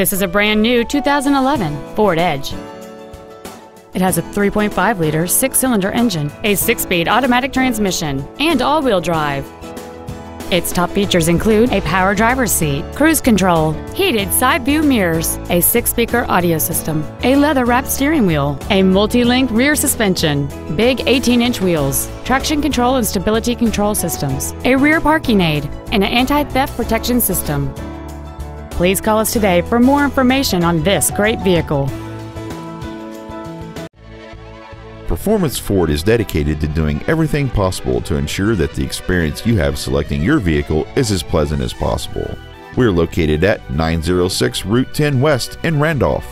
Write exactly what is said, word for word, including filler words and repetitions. This is a brand new two thousand eleven Ford Edge. It has a three point five liter six-cylinder engine, a six-speed automatic transmission, and all-wheel drive. Its top features include a power driver's seat, cruise control, heated side view mirrors, a six-speaker audio system, a leather-wrapped steering wheel, a multi-link rear suspension, big eighteen inch wheels, traction control and stability control systems, a rear parking aid, and an anti-theft protection system. Please call us today for more information on this great vehicle. Performance Ford is dedicated to doing everything possible to ensure that the experience you have selecting your vehicle is as pleasant as possible. We are located at nine oh six Route ten West in Randolph.